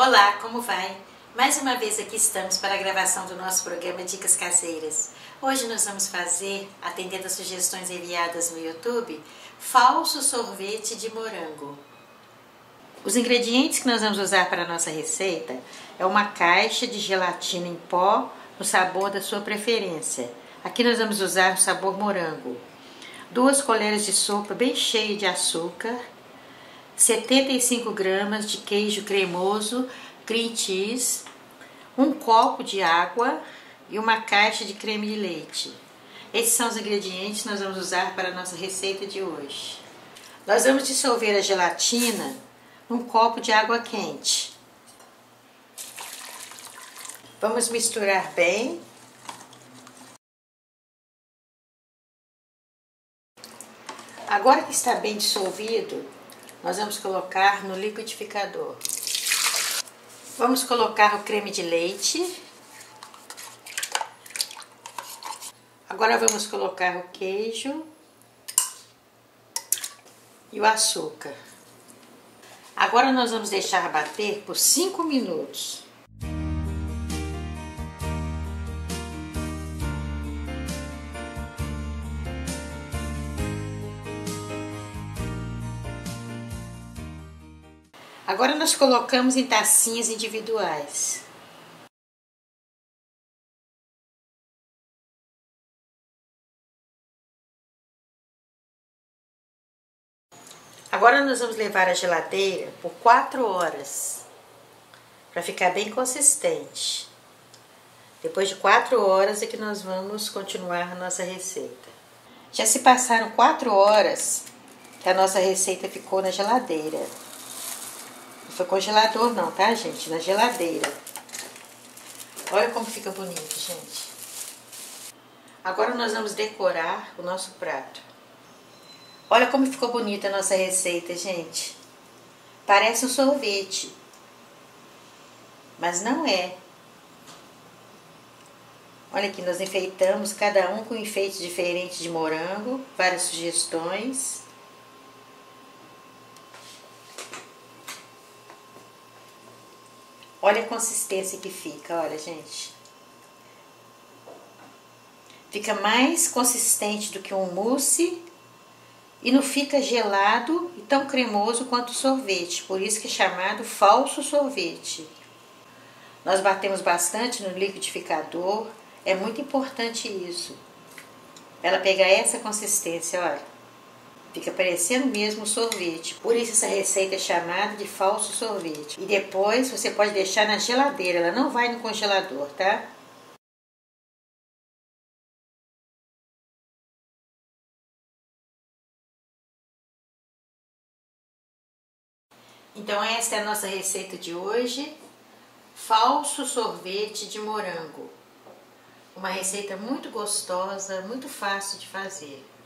Olá, como vai? Mais uma vez aqui estamos para a gravação do nosso programa Dicas Caseiras. Hoje nós vamos fazer, atendendo as sugestões enviadas no YouTube, falso sorvete de morango. Os ingredientes que nós vamos usar para a nossa receita é uma caixa de gelatina em pó, no sabor da sua preferência. Aqui nós vamos usar o sabor morango. 2 colheres de sopa bem cheia de açúcar, 75 gramas de queijo cremoso, cream cheese, 1 copo de água e uma caixa de creme de leite. Esses são os ingredientes que nós vamos usar para a nossa receita de hoje. Nós vamos dissolver a gelatina num copo de água quente. Vamos misturar bem. Agora que está bem dissolvido, nós vamos colocar no liquidificador. Vamos colocar o creme de leite. Agora vamos colocar o queijo e o açúcar. Agora nós vamos deixar bater por 5 minutos. Agora nós colocamos em tacinhas individuais. Agora nós vamos levar à geladeira por 4 horas, para ficar bem consistente. Depois de 4 horas é que nós vamos continuar a nossa receita. Já se passaram 4 horas que a nossa receita ficou na geladeira. Não foi congelador não, tá, gente? Na geladeira. Olha como fica bonito, gente. Agora nós vamos decorar o nosso prato. Olha como ficou bonita a nossa receita, gente. Parece um sorvete, mas não é. Olha aqui, nós enfeitamos cada um com um enfeite diferente de morango, várias sugestões. Olha a consistência que fica, olha, gente. Fica mais consistente do que um mousse e não fica gelado e tão cremoso quanto o sorvete, por isso que é chamado falso sorvete. Nós batemos bastante no liquidificador, é muito importante isso. Ela pega essa consistência, olha. Fica parecendo mesmo sorvete, por isso essa receita é chamada de falso sorvete. E depois você pode deixar na geladeira, ela não vai no congelador, tá? Então essa é a nossa receita de hoje, falso sorvete de morango. Uma receita muito gostosa, muito fácil de fazer.